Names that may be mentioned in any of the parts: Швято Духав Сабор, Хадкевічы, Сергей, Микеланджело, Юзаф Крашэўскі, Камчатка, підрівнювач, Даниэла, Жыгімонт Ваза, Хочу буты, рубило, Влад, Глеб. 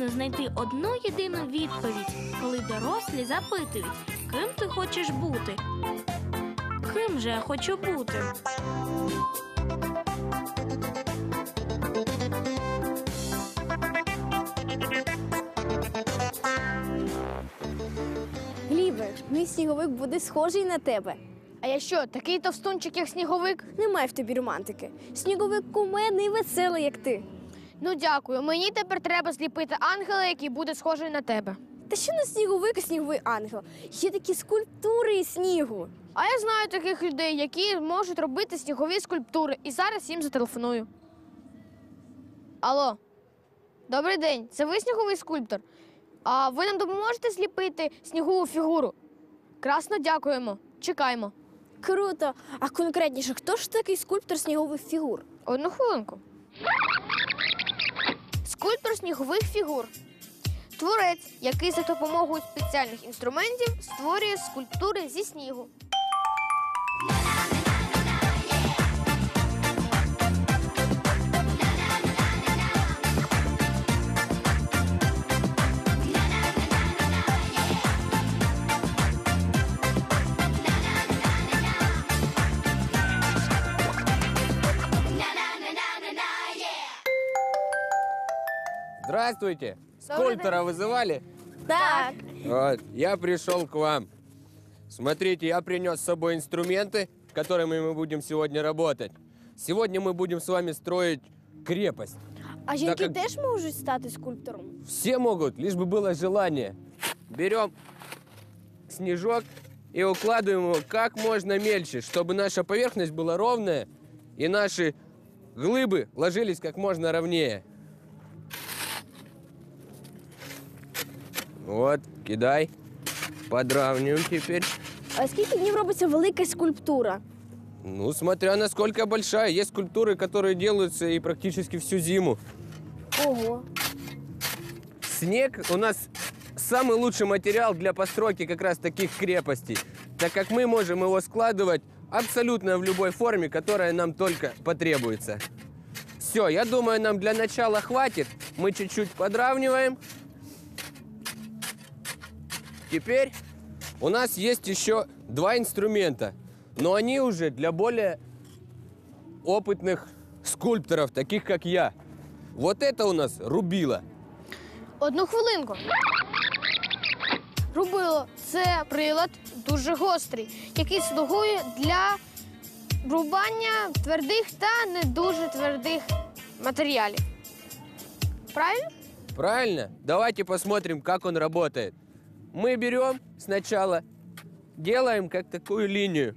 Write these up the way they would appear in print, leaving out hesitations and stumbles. потрібно знайти одну єдину відповідь, коли дорослі запитують, ким ти хочеш бути? Ким же я хочу бути? Глібе, мій сніговик буде схожий на тебе. А я що, такий товстунчик, як сніговик? Немає в тобі романтики. Сніговик кумедний і веселий, як ти. Ну дякую, мені тепер треба зліпити ангела, який буде схожий на тебе. Та що на сніговик і сніговий ангел? Є такі скульптури із снігу. А я знаю таких людей, які можуть робити снігові скульптури. І зараз їм зателефоную. Алло. Добрий день, це ви сніговий скульптор? А ви нам допоможете зліпити снігову фігуру? Красно, дякуємо. Чекаємо. Круто. А конкретніше, хто ж такий скульптор снігових фігур? Одну хвилинку. Скульптор снігових фігур. Творець, який за допомогою спеціальних інструментів створює скульптури зі снігу. Здравствуйте. Скульптора вызывали? Так. Вот, я пришел к вам. Смотрите, я принес с собой инструменты, которыми мы будем сегодня работать. Сегодня мы будем с вами строить крепость. А женщины тоже могут стать скульптором? Все могут, лишь бы было желание. Берем снежок и укладываем его как можно мельче, чтобы наша поверхность была ровная и наши глыбы ложились как можно ровнее. Вот, кидай, подравниваем теперь. А сколько дней делается великая скульптура? Ну, смотря насколько большая. Есть скульптуры, которые делаются и практически всю зиму. Ого. Снег у нас самый лучший материал для постройки как раз таких крепостей, так как мы можем его складывать абсолютно в любой форме, которая нам только потребуется. Все, я думаю, нам для начала хватит. Мы чуть-чуть подравниваем. Теперь у нас есть еще два инструмента, но они уже для более опытных скульпторов, таких как я. Вот это у нас рубило. Одну хвилинку. Рубило – це прилад дуже гострий, який слугує для рубання твердих та не дуже твердих матеріалів. Правильно? Правильно. Давайте посмотрим, как он работает. Мы берем сначала, делаем как такую линию.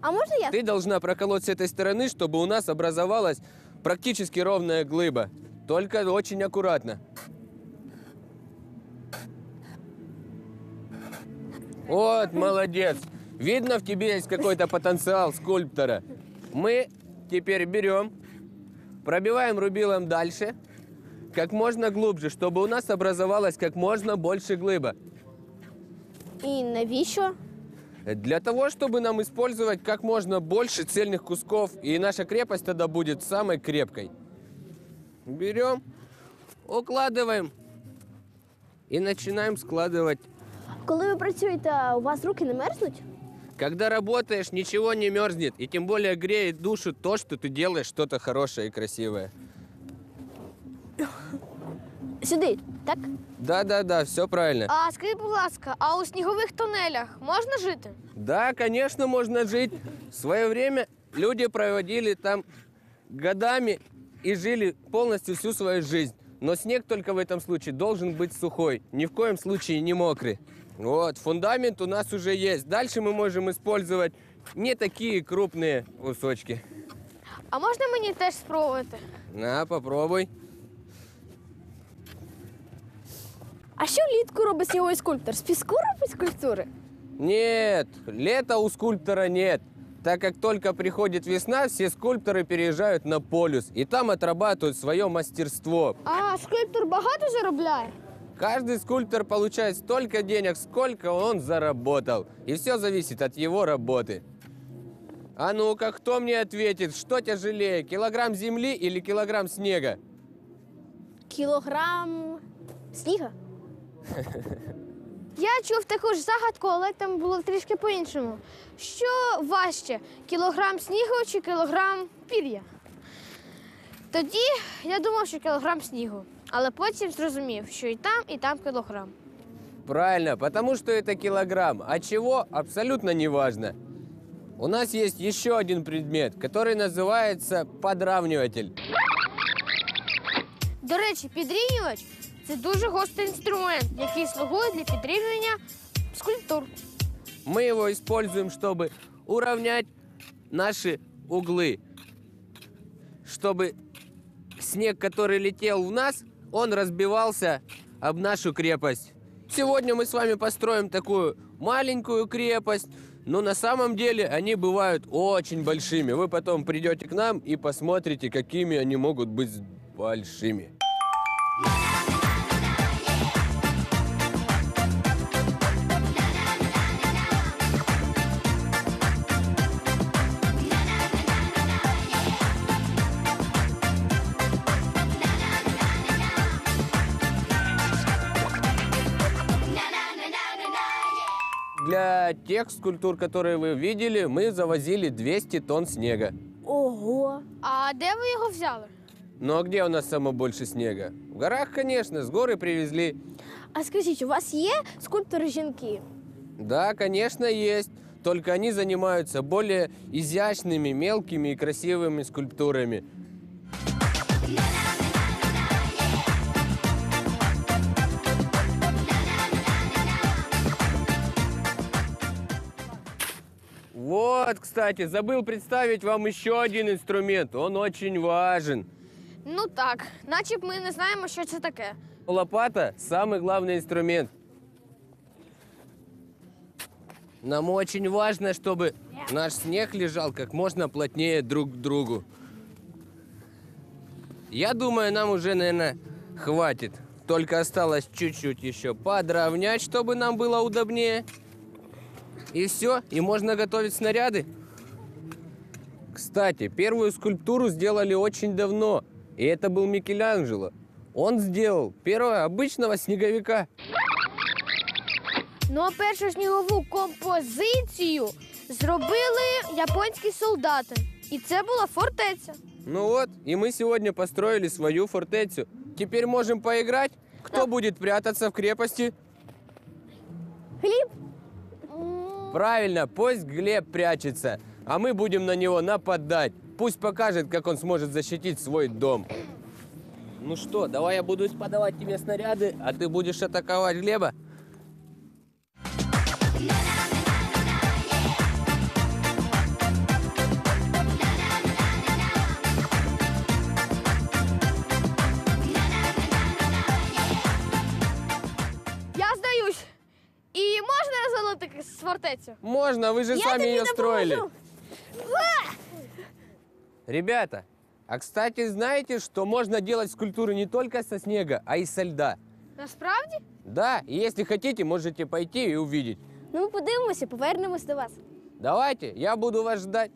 А можно я? Ты должна проколоть с этой стороны, чтобы у нас образовалась практически ровная глыба. Только очень аккуратно. Вот, молодец. Видно, в тебе есть какой-то потенциал скульптора. Мы теперь берем, пробиваем рубилом дальше. Как можно глубже, чтобы у нас образовалось как можно больше глыба. И навіщо? Для того, чтобы нам использовать как можно больше цельных кусков, и наша крепость тогда будет самой крепкой. Берем, укладываем и начинаем складывать. Когда вы працюєте, у вас руки не мерзнут? Когда работаешь, ничего не мерзнет, и тем более греет душу то, что ты делаешь что-то хорошее и красивое. Сюди, так? Да, все правильно. А скажи, будь ласка, а у снеговых туннелях можно жить? Да, конечно, можно жить. В свое время люди проводили там годами и жили полностью всю свою жизнь. Но снег только в этом случае должен быть сухой, ни в коем случае не мокрый. Вот, фундамент у нас уже есть. Дальше мы можем использовать не такие крупные кусочки. А можно мне тоже попробовать? На, попробуй. А що влітку робить сніговий скульптор? З піску робить скульптури? Нет, лета у скульптора нет. Так как только приходит весна, все скульпторы переезжают на полюс. И там отрабатывают свое мастерство. А скульптор богато заробляє? Каждый скульптор получает столько денег, сколько он заработал. И все зависит от его работы. А ну-ка, кто мне ответит, что тяжелее, килограмм земли или килограмм снега? кілограм сніга. Я чув таку ж загадку, але там було трішки по-іншому. Що важче, кілограм снігу чи кілограм пір'я? Тоді я думав, що кілограм снігу, але потім зрозумів, що і там кілограм. Правильно, потому что это килограмм. А чего? Абсолютно не важно. У нас есть еще один предмет, который называется подравниватель. До речі, підрівнювач – це дуже гострий инструмент, який слугує для підрівнювання скульптур. Мы его используем, чтобы уравнять наши углы, чтобы снег, который летел в нас, он разбивался об нашу крепость. Сегодня мы с вами построим такую маленькую крепость, но на самом деле они бывают очень большими. Вы потом придете к нам и посмотрите, какими они могут быть большими. Для тех скульптур, которые вы видели, мы завозили 200 тонн снега. Ого! А где вы его взяли? Ну а где у нас самое больше снега? В горах, конечно, с горы привезли. А скажите, у вас есть скульпторы-женки? Да, конечно, есть. Только они занимаются более изящными, мелкими и красивыми скульптурами. Вот, кстати, забыл представить вам еще один инструмент. Он очень важен. Ну так, значит, мы не знаем, что это такое. Лопата – самый главный инструмент. Нам очень важно, чтобы наш снег лежал как можно плотнее друг к другу. Я думаю, нам уже, наверное, хватит. Только осталось чуть-чуть еще подровнять, чтобы нам было удобнее. И все, и можно готовить снаряды. Кстати, первую скульптуру сделали очень давно, и это был Микеланджело. Он сделал первого обычного снеговика. Ну а першу снігову композицію зробили японські солдати, и это была фортеця. Ну вот, и мы сегодня построили свою фортецю. Теперь можем поиграть. Кто будет прятаться в крепости? Глеб. Правильно, пусть Глеб прячется, а мы будем на него нападать. Пусть покажет, как он сможет защитить свой дом. Ну что, давай я буду подавать тебе снаряды, а ты будешь атаковать Глеба. Можно, вы же сами ее строили. Ребята, а кстати, знаете, что можно делать скульптуры не только со снега, а и со льда? Насправді? Да, и если хотите, можете пойти и увидеть. Ну, мы подивимося, повернемось до вас. Давайте, я буду вас ждать.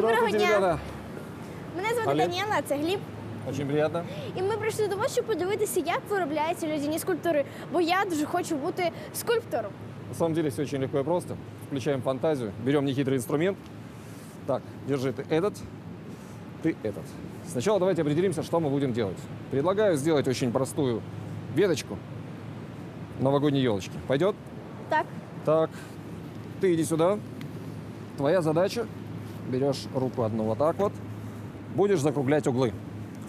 Доброго дня! Мене звати Даніела, а це Гліб. Дуже приємно. І ми прийшли до вас, щоб подивитися, як виробляються людяні скульптури, бо я дуже хочу бути скульптором. На самом деле все очень легко и просто. Включаем фантазию, берем нехитрый инструмент. Так, держи ты этот. Сначала давайте определимся, что мы будем делать. Предлагаю сделать очень простую веточку новогодней елочки. Пойдет? Так. Так, ты иди сюда. Твоя задача. Берешь руку одну вот так вот, будешь закруглять углы.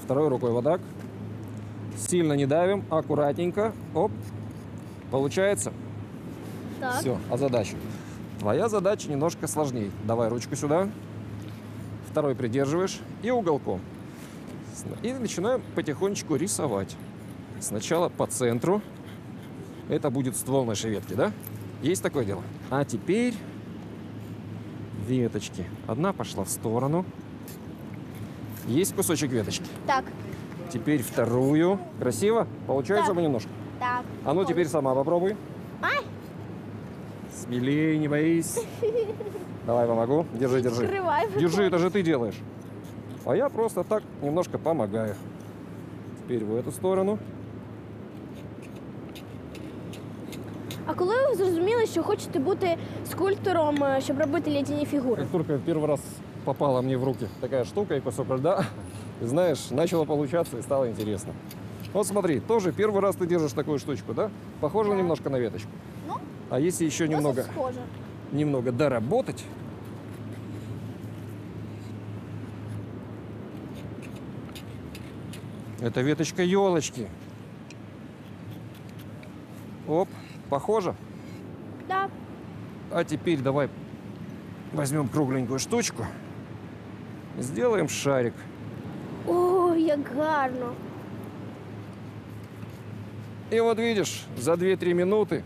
Второй рукой вот так. Сильно не давим, аккуратненько. Оп, получается. Так. Все, а задача? Твоя задача немножко сложнее. Давай ручку сюда, второй придерживаешь и уголком. И начинаем потихонечку рисовать. Сначала по центру, это будет ствол нашей ветки, да? Есть такое дело. А теперь веточки. Одна пошла в сторону. Есть кусочек веточки? Так. Теперь вторую. Красиво? Получается бы немножко? Так. А ну теперь сама попробуй. Ай! Смелее, не боись. Давай помогу. Держи, держи. Открывай, держи, это же ты делаешь. А я просто так немножко помогаю. Теперь в эту сторону. А коли ви зрозуміли, що хочете бути скульптором, щоб робити літні фігури? Скульптура перший раз попала мені в руки. Така штука і кусок льда. И знаешь, начало получаться и стало интересно. Вот смотри, тоже первый раз ты держишь такую штучку, да? Похоже немножко на веточку. Ну, а если еще немного доработать, это веточка елочки. Оп, похоже? Да. А теперь давай возьмем кругленькую штучку, сделаем шарик. Ой, як гарно. И вот видишь, за 2-3 минуты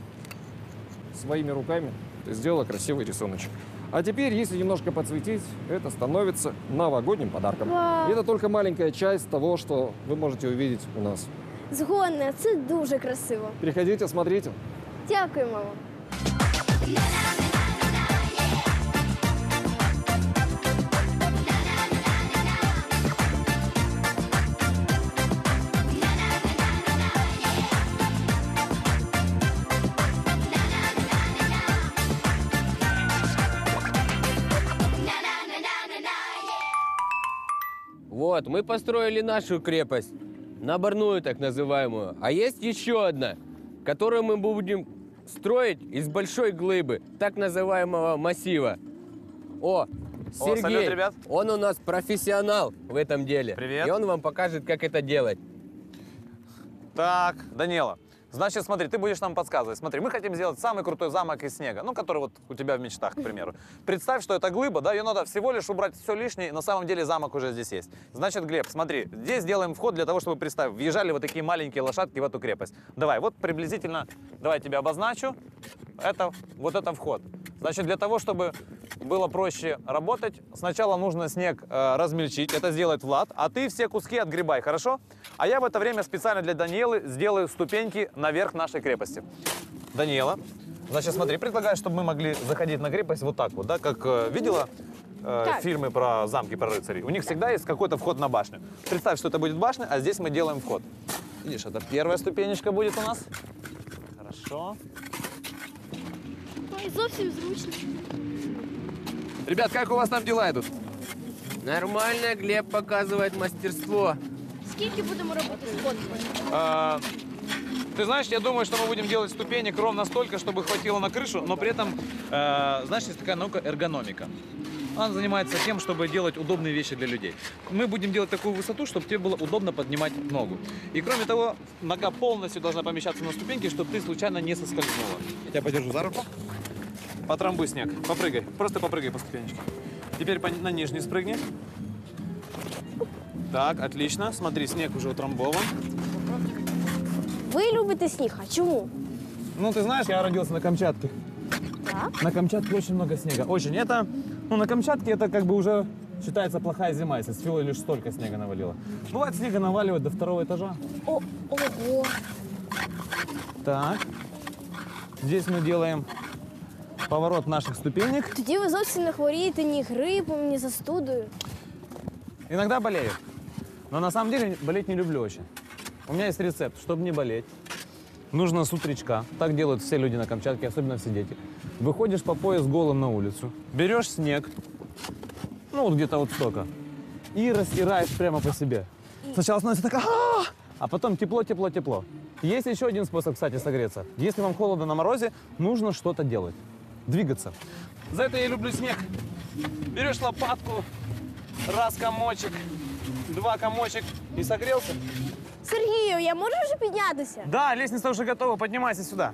своими руками ты сделала красивый рисуночек. А теперь, если немножко подсветить, это становится новогодним подарком. Вау. И это только маленькая часть того, что вы можете увидеть у нас. Згодна, это дуже красиво. Приходите, смотрите. Дякую, мама. Вот, мы построили нашу крепость, наборную так называемую. А есть еще одна, которую мы будем строить из большой глыбы, так называемого массива. О, Сергей, салют, ребят. Он у нас профессионал в этом деле. Привет. И он вам покажет, как это делать. Так, Даниэла, значит, смотри, ты будешь нам подсказывать. Смотри, мы хотим сделать самый крутой замок из снега, ну, который вот у тебя в мечтах, к примеру. Представь, что это глыба, да, ее надо всего лишь убрать все лишнее, на самом деле замок уже здесь есть. Значит, Глеб, смотри, здесь делаем вход для того, чтобы, представь, въезжали вот такие маленькие лошадки в эту крепость. Давай, вот приблизительно, давай я тебя обозначу, это, вот это вход. Значит, для того, чтобы было проще работать, сначала нужно снег размельчить, это сделает Влад, а ты все куски отгребай, хорошо? А я в это время специально для Даниэлы сделаю ступеньки наверх нашей крепости. Даниэла, значит, смотри, предлагаю, чтобы мы могли заходить на крепость вот так вот, да, как видела фильмы про замки, про рыцарей. У них всегда есть какой-то вход на башню. Представь, что это будет башня, а здесь мы делаем вход. Видишь, это первая ступенечка будет у нас. Хорошо. Ой, совсем зручно. Ребят, как у вас там дела идут? Нормально, Глеб показывает мастерство. Сколько будем работать с ходом? Ты знаешь, я думаю, что мы будем делать ступенек ровно столько, чтобы хватило на крышу, но при этом, знаешь, есть такая наука эргономика. Она занимается тем, чтобы делать удобные вещи для людей. Мы будем делать такую высоту, чтобы тебе было удобно поднимать ногу. И кроме того, нога полностью должна помещаться на ступеньке, чтобы ты случайно не соскользнула. Я тебя подержу за руку. Потрамбуй снег. Попрыгай. Просто попрыгай по ступенечке. Теперь на нижний спрыгни. Так, отлично. Смотри, снег уже утрамбован. Вы любите снег? А чему? Ну, ты знаешь, я родился на Камчатке. Да? На Камчатке очень много снега. Очень. Это... Ну, на Камчатке это как бы уже считается плохая зима, если с филой лишь столько снега навалило. Бывает, снега наваливает до второго этажа. О, ого! Так. Здесь мы делаем поворот наших ступенек. Тоді вы совсем не хворієте ни гриппом, ни застудою. Иногда болею. Но на самом деле болеть не люблю очень. У меня есть рецепт, чтобы не болеть. Нужно с утречка. Так делают все люди на Камчатке, особенно все дети. Выходишь по пояс голым на улицу, берешь снег, ну вот где-то вот столько, и растираешь прямо по себе. Сначала становится так, а потом тепло, тепло, тепло. Есть еще один способ, кстати, согреться. Если вам холодно на морозе, нужно что-то делать, двигаться. За это я люблю снег. Берешь лопатку, раз комочек, два комочек, и согрелся. Сергею, я могу уже подняться? Да, лестница уже готова, поднимайся сюда.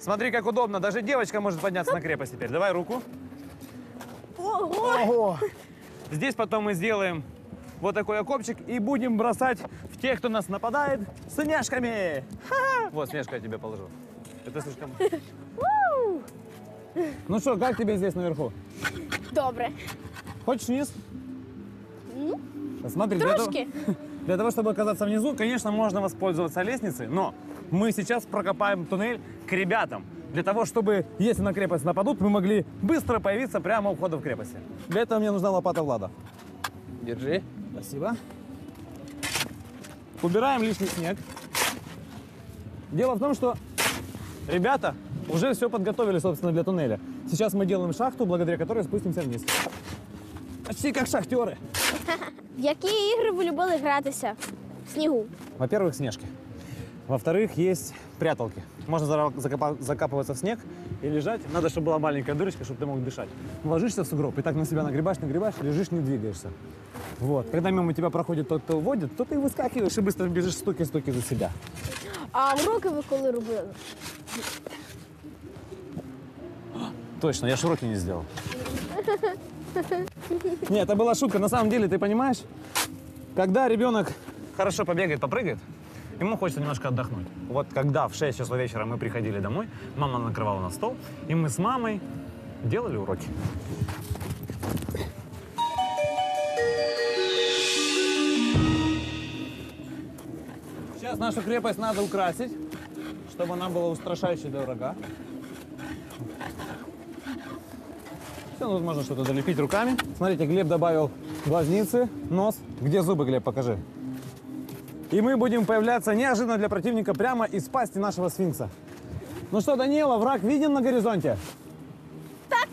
Смотри, как удобно. Даже девочка может подняться на крепость теперь. Давай руку. Ого! Здесь потом мы сделаем вот такой окопчик и будем бросать в тех, кто нас нападает, с няшками. Ха-ха. Вот, снежка я тебе положу. Это слишком... Ну что, как тебе здесь наверху? Добре. Хочешь вниз? Смотри, для того, чтобы оказаться внизу, конечно, можно воспользоваться лестницей, но мы сейчас прокопаем туннель к ребятам. Для того, чтобы, если на крепость нападут, мы могли быстро появиться прямо у входа в крепость. Для этого мне нужна лопата Влада. Держи. Спасибо. Убираем лишний снег. Дело в том, что ребята уже все подготовили, собственно, для туннеля. Сейчас мы делаем шахту, благодаря которой спустимся вниз. Почти как шахтеры. Какие игры вы любили гратися в снегу? Во-первых, снежки. Во-вторых, есть пряталки. Можно закапываться в снег и лежать. Надо, чтобы была маленькая дырочка, чтобы ты мог дышать. Ложишься в сугроб и так на себя нагребаешь, лежишь, не двигаешься. Вот. Когда мимо тебя проходит тот, кто водит, то ты выскакиваешь и быстро бежишь стуки-стуки за себя. А уроки вы когда робили? Точно, я ж уроки не сделал. Нет, это была шутка. На самом деле, ты понимаешь, когда ребенок хорошо побегает, попрыгает, ему хочется немножко отдохнуть. Вот когда в 6 часов вечера мы приходили домой, мама накрывала на стол, и мы с мамой делали уроки. Сейчас нашу крепость надо украсить, чтобы она была устрашающей для врага. Все, тут можно что-то долепить руками. Смотрите, Глеб добавил глазницы, нос. Где зубы, Глеб, покажи. И мы будем появляться неожиданно для противника прямо из пасти нашего сфинкса. Ну что, Даниэла, враг виден на горизонте? Так.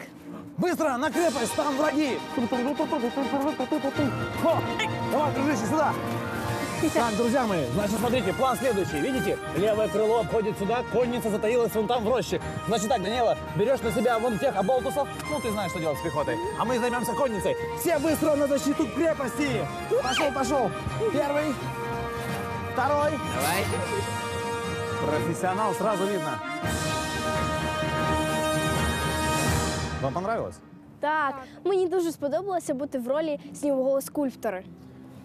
Быстро, на крепость, там враги. О, давай, дружище, сюда. Так, друзья мои, значит, смотрите, план следующий. Видите, левое крыло обходит сюда, конница затаилась вон там в роще. Значит так, Даниэла, берешь на себя вон тех оболтусов, ну ты знаешь, что делать с пехотой. А мы займемся конницей. Все быстро на защиту крепости. Пошел, пошел. Первый. Второй. Давай. Профессионал сразу видно. Вам понравилось? Так. Мені дуже сподобалося бути в роли снегового скульптора.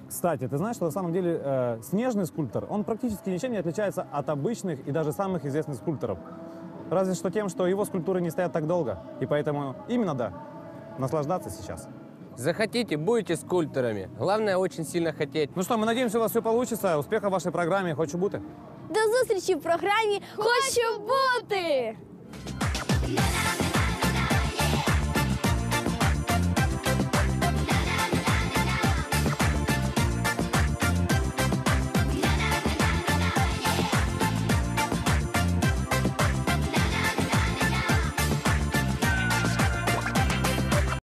Кстати, ты знаешь, что на самом деле снежный скульптор, он практически ничем не отличается от обычных и даже самых известных скульпторов. Разве что тем, что его скульптуры не стоят так долго. И поэтому им надо наслаждаться сейчас. Захотите, будете скульпторами. Главное, очень сильно хотеть. Ну что, мы надеемся, у вас все получится. Успехов в вашей программе «Хочу буты». До встречи в программе «Хочу буты».